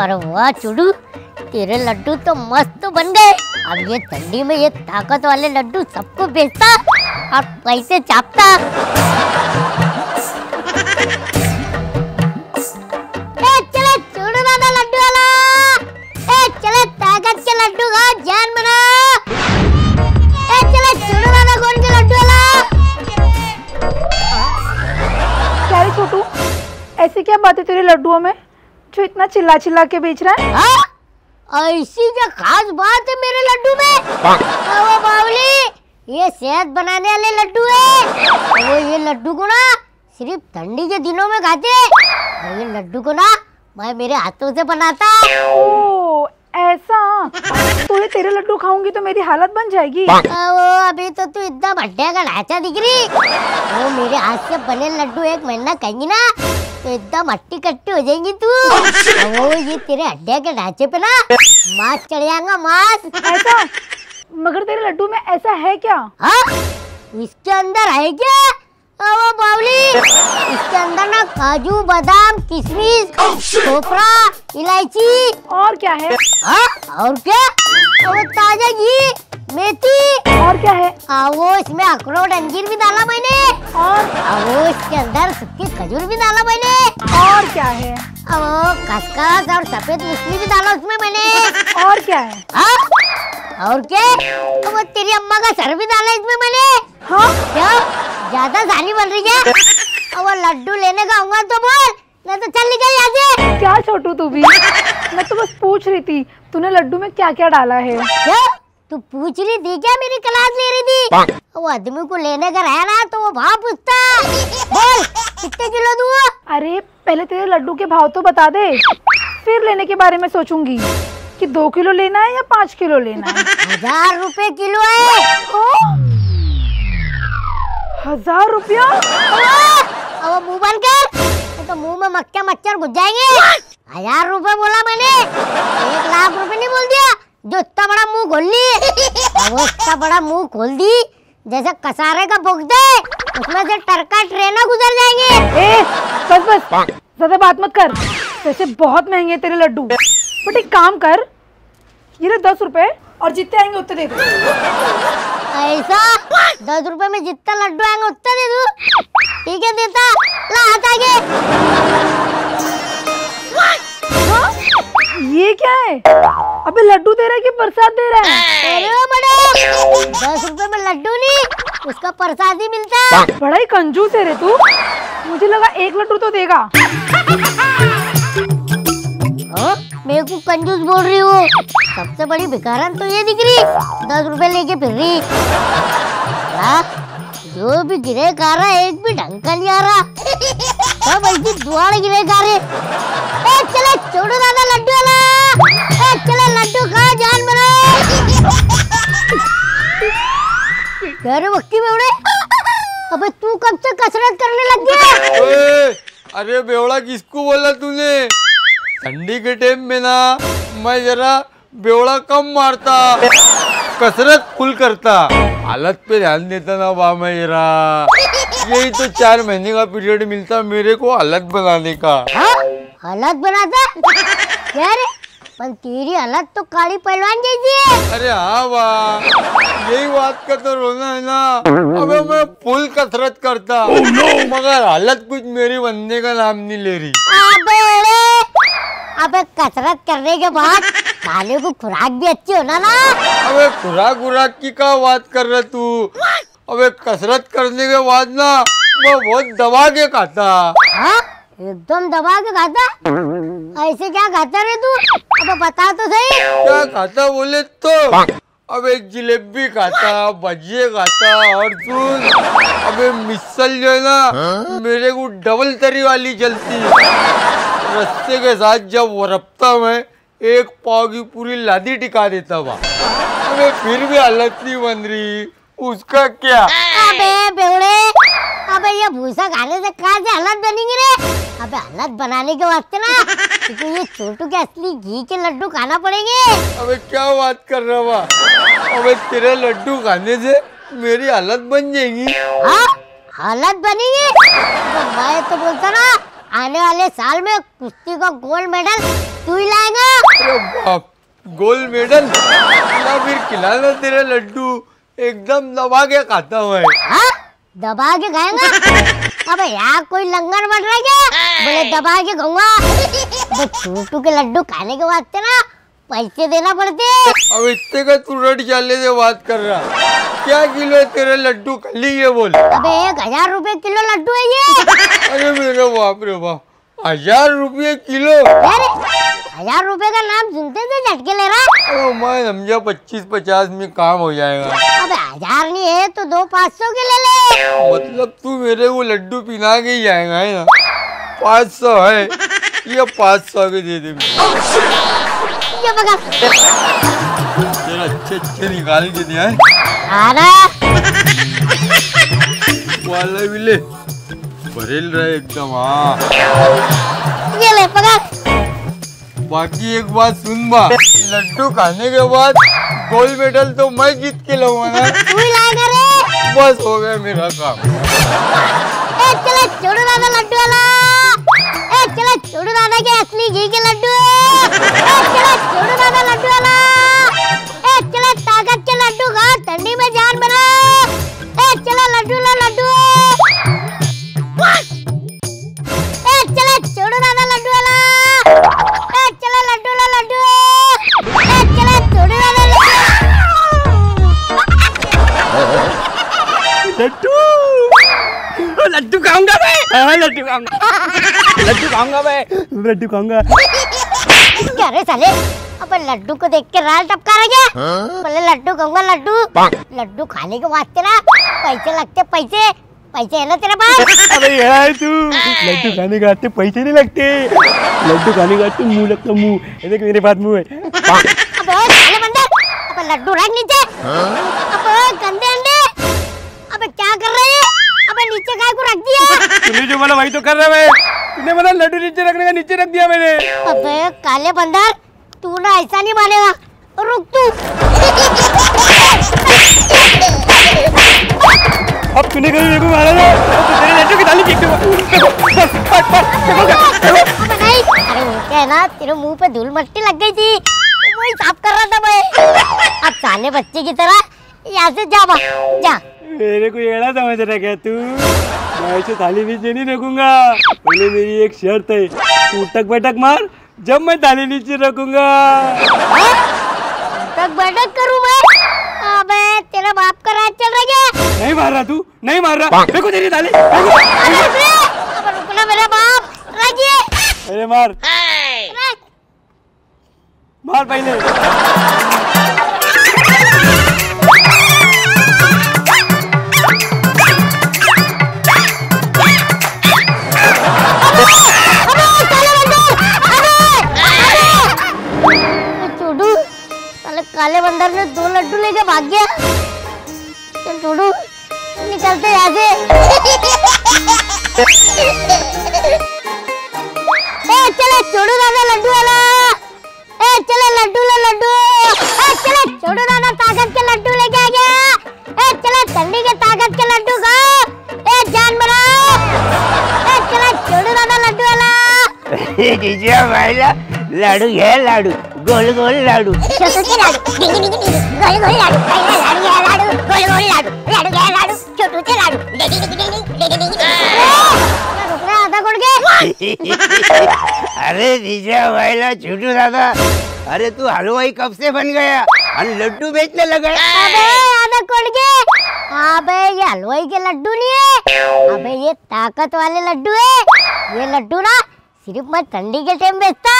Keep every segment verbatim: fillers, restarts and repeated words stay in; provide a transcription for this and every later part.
और वाह चुडू, तेरे लड्डू तो मस्त तो बन गए। अब ये ठंडी में ये ताकत वाले लड्डू सबको बेचता और पैसे छापता। ए चले चुडू दादा लड्डू वाला, ए चले ताकत के लड्डू का जान बना। ए चले चुडू दादा कौन के लड्डू वाला। क्या रे छोटू, ऐसी क्या बात है तेरे लड्डुओं में जो इतना चिल्ला चिल्ला के बेच रहा है? हाँ, ऐसी क्या खास बात है मेरे लड्डू में? वो बावली, ये सेहत बनाने वाले लड्डू है। वो ये लड्डू को ना सिर्फ ठंडी के दिनों में खाते हैं। ये लड्डू को ना मैं मेरे हाथों से बनाता। ओ, ऐसा तो तेरे लड्डू खाऊंगी तो मेरी हालत बन जाएगी। वो अभी तो तू इतना भट्टे का ढांचा दिख रही। वो मेरे हाथ से बने लड्डू एक महीना खाएंगी ना तो एकदम हट्टी कट्टी हो जाएंगी तू। वो ये तेरे हड्डिया के ढांचे पे ना मांस चढ़ जाएगा मांस। ऐसा? मगर तेरे लड्डू में ऐसा है क्या? हाँ, इसके अंदर है क्या? वो बावली, इसके अंदर ना काजू, बादाम, किशमिश, खोपरा, इलायची। और क्या है? हाँ, और क्या? वो ताजा घी, मेथी। और क्या है? वो इसमें अखरोट अंजीर भी डाला मैंने। और वो इसके अंदर सूखी खजूर भी डाला मैंने। और क्या है? वो खसखस और सफेद मूसली भी डाला उसमें मैंने। और क्या है? हाँ? और क्या? वो तेरी अम्मा का सर भी डाला इसमें मैंने। हाँ? क्या ज्यादा सारी बन रही है? वो लड्डू लेने का आऊंगा तो बोल, नहीं तो चल निकल यहाँ से। क्या छोटू तू भी, मैं तो बस पूछ रही थी तूने लड्डू में क्या क्या डाला है। क्या तू पूछ रही थी क्या? मेरी क्लास ले रही थी। वो आदमी को लेने का रहा ना तो वो भाव पूछता। बोल कितने किलो दूँ? अरे पहले तेरे लड्डू के भाव तो बता दे, फिर लेने के बारे में सोचूंगी कि दो किलो लेना है या पाँच किलो लेना है। हजार रुपए किलो है। ओ? हजार रुपया? अब मुँह बंद कर, तो मुँह में मक्खियाँ मच्छर घुस जाएंगे। हजार रुपए बोला मैंने, एक लाख रुपए नहीं बोल दिया। जो इतना बड़ा मुंह खोल ली, वो इतना बड़ा मुंह खोल दी जैसे कसारे का बोक दे, उसमें से टरका ट्रेनों गुजर जाएंगे। ए, बस बस ज्यादा बात मत कर। वैसे बहुत महंगे तेरे लड्डू, बट एक काम कर, ये ले दस रुपए और जितने आएंगे उतने दे दो। ऐसा? दस रुपए में जितना लड्डू आएंगे उतना दे दो? ठीक है देता, ला हाथ आगे। ये क्या है? अबे लड्डू दे रहा है कि प्रसाद दे रहा है? अरे बड़े, दस रुपए में लड्डू नहीं, उसका प्रसाद ही मिलता है। बड़ा ही कंजूस है रे तू, मुझे लगा एक लड्डू तो देगा। ओ, मेरे को कंजूस बोल रही हो? सबसे बड़ी भिखारन तो ये दिख रही, दस रुपए लेके फिर रही। आ, जो भी गिरे खा रहा एक भी ढंग का नहीं आ रहा, सब ऐसी दुआड़ गिरे खा रहे। ए, चले छोड़ो दादा लड्डू वाला, चले लड्डू खा जान बना। अबे तू कब से कसरत करने लग गया? अरे बेवड़ा किसको बोला तूने? ठंडी के टाइम में ना मैं जरा बेवड़ा कम मारता, कसरत फुल करता, हालत पे ध्यान देता ना बा मैं जरा। यही तो चार महीने का पीरियड मिलता मेरे को हालत बनाने का। हालत बनाता? पर तेरी हालत तो काली पहलवान जैसी है। अरे हाँ वाह, यही बात का तो रोना है ना। अबे मैं फुल कसरत करता oh, no. मगर हालत कुछ मेरी बनने का नाम नहीं ले रही। अबे अबे कसरत करने के बाद खाने को खुराक भी अच्छी होना ना। अबे खुराक खुराक की क्या बात कर रहा तू? अबे कसरत करने के बाद ना मैं बहुत दबा के खाता। हाँ? एकदम दबा के खाता? ऐसे क्या खाता रे तू? अब बता तो सही। क्या खाता बोले तो? अबे जिलेबी खाता, भजिए खाता और दूध। अबे मिसल जो है ना हा? मेरे को डबल तरी वाली चलती। रस्ते के साथ जब वरपता मैं एक पाव की पूरी लादी टिका देता वहाँ। अबे फिर भी हालत नहीं बन रही, उसका क्या? अबे बेवड़े, अबे ये भूसा खाने से कहाँ से हालत बनेगी रे? अबे हालत बनाने के वास्ते ना तुझे ये छोटू के असली घी के लड्डू खाना पड़ेंगे। अबे क्या बात कर रहा बा? अबे तेरे लड्डू खाने से मेरी हालत बन जाएगी। हाँ हालत बनेगी। तो मैं तो बोलता ना आने वाले साल में कुश्ती का गोल्ड मेडल तू ही लाएगा गोल्ड मेडल ना फिर खिलाना तेरा लड्डू एकदम दबा के खाता हुआ है। दबा के खाएगा? अबे यार कोई लंगर बढ़ रहा है क्या? बोले दबा के खाऊंगा। छोटू के लड्डू खाने के बाद तेरा पैसे देना पड़ते। अब इतने का तू रट जाले से बात कर रहा, क्या किलो है तेरे लड्डू? खली ये बोल। अबे एक हजार रूपए किलो लड्डू है ये। अरे मेरे बाप रे बाप, हजार रूपए किलो? हजार रूपए का नाम सुनते थे झटके ले रहा। ओ मैं समझा पच्चीस पचास में काम हो जाएगा। अब हजार नहीं है तो दो पाँच सौ के ले ले। मतलब तू मेरे को लड्डू पिला के ही जाएगा है ना? पाँच सौ है ये, पाँच सौ के दे दे। तेरा अच्छे अच्छे निकाल के दिया है। वाला भी ले, भरेल रहे एकदम। हाँ ये ले पकड़। बाकी एक बात सुन बा, लड्डू खाने के बाद गोल्ड मेडल तो मैं जीत के लाऊंगा ना। बस हो गया मेरा काम। ए चले छोटू दादा लड्डू वाला। ए चले छोटू दादा के असली घी के लड्डू। ए चले छोटू दादा लड्डू वाला। ए चले ताकत के लड्डू खाओ, ठंडी में जान बनाओ। ए चले लड्डू लो लड्डू। ए चले छोटू दादा लड्डू वाला। ए चले लड्डू लो लड्डू। ए चले छोटू दादा लड्डू लड्डू खाऊंगा मैं। हाँ लड्डू खाऊंगा, लड्डू खाऊंगा मैं, लड्डू खाऊंगा। क्या रे साले, अब लड्डू को देख के राल टपका रहा क्या? पहले लड्डू खाऊंगा लड्डू। लड्डू खाने के बाद तेरा पैसे लगते। पैसे पैसे है ना तेरे पास? अरे यार तू लड्डू खाने के बाद पैसे नहीं लगते। लड्डू खाने के बाद मुँह लगता, मुँह देख मेरे पास मुँह है। लड्डू रख नीचे। गंदे अंडे क्या कर रहे हैं? अबे नीचे गाय को रख दिया। तूने जो बोला वही तो कर रहा है। तूने बोला लड्डू नीचे रखने का, नीचे रख दिया मैंने। अबे काले बंदर, तू ना ऐसा नहीं मानेगा, रुक तू। अब तूने कभी मेरे को मारा ना, तो तेरे लड्डू की थाली फेंक दूंगा। अरे वो क्या है ना, तेरे मुँह पे धूल मट्टी लग गई थी, वही साफ कर रहा था मैं। अब काले बच्चे की तरह यहाँ से जा जा। मेरे को एड़ा समझ रहा क्या तू? मैं ऐसे थाली नीचे नहीं रखूंगा। बोले मेरी एक शर्त है, तू उठक बैठक मार जब मैं थाली नीचे रखूंगा। उठक बैठक करूं मैं? अबे तेरा बाप का राज चल रहा क्या? नहीं मार रहा, तू नहीं मार रहा, देखो तेरी थाली। अब रुकना मेरा बाप, रखिए। अरे मार मार पहले। काले बंदर ने दो लड्डू लेके भाग गया। चल छोटू निकलते यहाँ से। ए चले छोटू दादा लड्डू वाला। ए चले लड्डू ले लड्डू। ए चले छोटू दादा ताकत के लड्डू लेके आ गया। ए चले ठंडी के ताकत के लड्डू खाओ, ए जान बनाओ। ए चले छोटू दादा लड्डू वाला। कीजिए भाईला लाडू है, लाडू गोल गोल लाडू। छोटू के लाडू गोल गोल लाडू, लाडू है लाडू गोल गोल लाडू, लाडू है लाडू छोटू के लाडू। अरे जीजा भाईला छोटू दादा, अरे तू हलवाई कब से बन गया और लड्डू बेचने लगा? अबे आधा कोड़ के, अबे ये हलवाई के लड्डू नहीं है, अबे ये ताकत वाले लड्डू है। ये लड्डू ना सिर्फ मैं ठंडी के टाइम बेचता।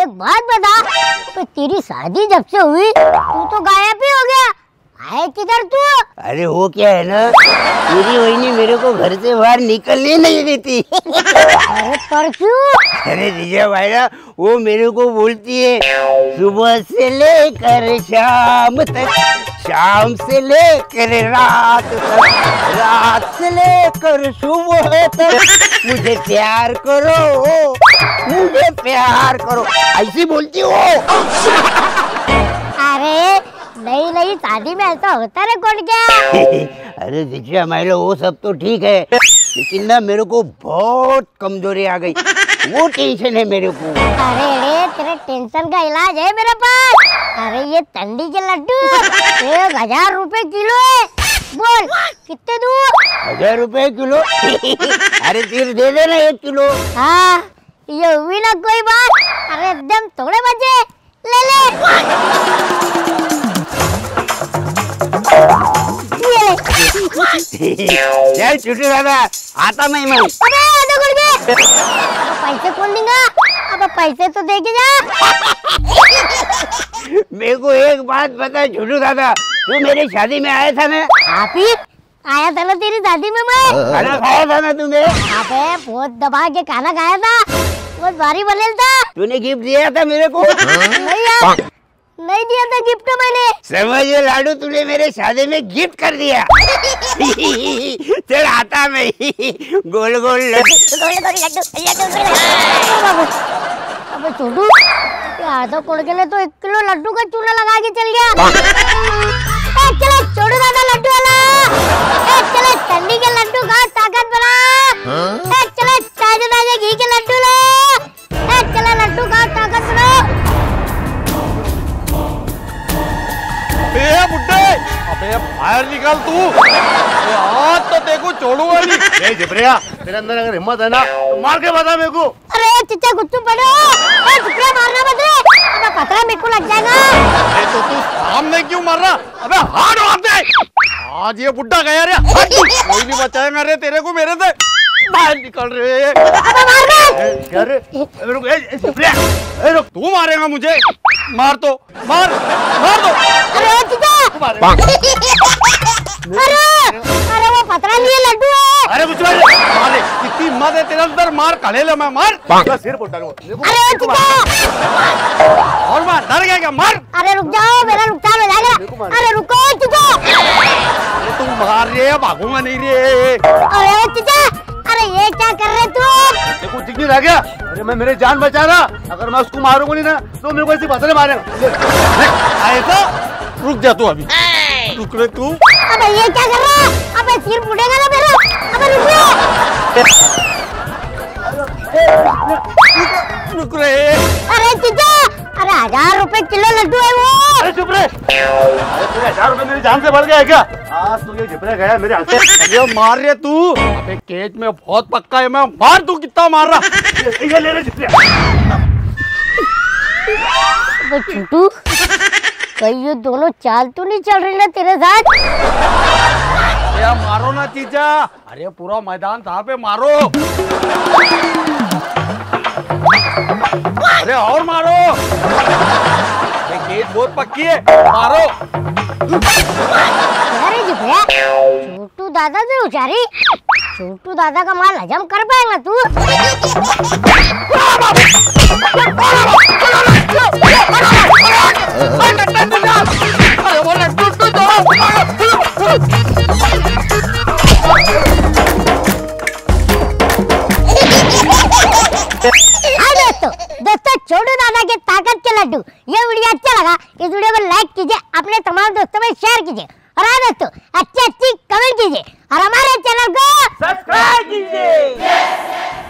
एक बात बता, तो तेरी शादी जब से हुई तू तो गायब ही हो गया, आए किधर तू? अरे वो क्या है ना, मेरी वही मेरे को घर से बाहर निकलने नहीं देती। अरे पर क्यों? अरे जीजा भाई ना, वो मेरे को बोलती है सुबह से लेकर शाम तक, शाम से लेकर रात तक, रात से लेकर सुबह तक मुझे प्यार करो, मुझे प्यार करो, ऐसी बोलती हो। अरे नहीं नहीं, शादी में ऐसा होता है कौन क्या? अरे जीजा भाई वो सब तो ठीक है, लेकिन ना मेरे को बहुत कमजोरी आ गई। वो टेंशन है मेरे को। अरे तेरे टेंशन का इलाज है मेरे पास। अरे ये तंडी के लड्डू एक हजार रूपए किलो है। बोल कितने दूर? हजार रूपए किलो। अरे तीर दे देना एक किलो। हाँ ये हुई ना कोई बात। अरे एकदम थोड़े बचे, ले ले। यार छोटू दादा आता मैं मैं अबे आधा गुड़ दे। पैसे कौन देगा? अब पैसे तो देके जा। मेरे को एक बात बता छोटू दादा, तू मेरी शादी में आया था ना? आफिफ आया था ना तेरी शादी में? मैं खाना खाया था ना तूने? अबे बहुत दबा के खाना खाया था, बहुत भारी बनेल था। तूने गिफ्ट दिया था मेरे को? नहीं यार नहीं दिया था गिफ्ट मैंने। समझिए लाडू तूने मेरे शादी में गिफ्ट कर दिया। चल आता मैं गोल गोल लड्डू। छोटू आधा कोड़ के लिए तो एक किलो लड्डू का चूना लगा के चल गया। ए चले छोटू दादा लड्डू वाला। ए चले ठंडी के लड्डू का ताकत बना। ए चले ताजे ताजे घी के लड्डू ले। ए चले लड्डू का ताकत बना। बे बुड्ढे अबे फायर निकाल तू। हाथ तो देखो छोड़ू वाली। ए जबरिया तेरे अंदर अगर हिम्मत है ना तो मार के बता मेरे को। अरे चचा गुच्छू पड़ो। ए जबरिया मारना मत रे, अब पता मेरे को लग जाएगा। ए तो तू सामने क्यों मार रहा? अबे हाथ मार दे। आज ये बुड्ढा गया रे, कोई नहीं बचाएगा रे तेरे को मेरे से। बाहर निकल रे। अबे मार दे यार। रुक ए रुक, तू मारेगा मुझे? मार तो मार मार दो। अरे जीजा अरे अरे वो पतरा लिए लड्डू है। अरे कुछ मारे कितनी मत है तेरे अंदर। मार काले ले मैं मार तेरा सिर फटा लूं। अरे जीजा और मार डर गया क्या? मार। अरे रुक जाओ मेरा नुकसान हो जाएगा। अरे रुको जीजा। अरे तुम मार रहे हो, भागूंगा नहीं रे। अरे जीजा अरे ये क्या कर रहे तू? देखो जिगनी रह गया। अरे मैं मेरे जान बचा रहा, अगर मैं उसको मारूंगा नहीं ना तो मेरे को ऐसी पत्थर मारेगा। आए तो रुक जा तू अभी। रुक रे तू। अबे ये क्या कर रहा है? अबे सिर फूटेगा ना मेरा। अबे रुक रुक रे। अरे जीजा अरे हजार रुपए किलो लड्डू है वो। अरे चुप रे। अरे तेरे हजार रुपए मेरी जान से बढ़ गया है क्या? आज तू ये झिपरे गया मेरे हाथ से। अरे मार रहे तू। अबे केज में बहुत पक्का है मैं। मार तू कितना मार रहा? ये ले ले झिपरे। अबे छोटू कहीं ये दोनों चाल तो नहीं चल रही ना तेरे साथ? अरे मारो ना चीजा। अरे पूरा मैदान था पे मारो। अरे और मारो, गेट बहुत पक्की है। मारो छोटू दादा से उचारी। छोटू दादा का माल हजम कर पाएगा तू? दोस्तों छोटू दादा के ताकत के लड्डू ये वीडियो अच्छा लगा, इस वीडियो को लाइक कीजिए, अपने तमाम दोस्तों में शेयर कीजिए और हाँ दोस्तों अच्छी अच्छी कमेंट कीजिए और हमारे चैनल को सब्सक्राइब कीजिए।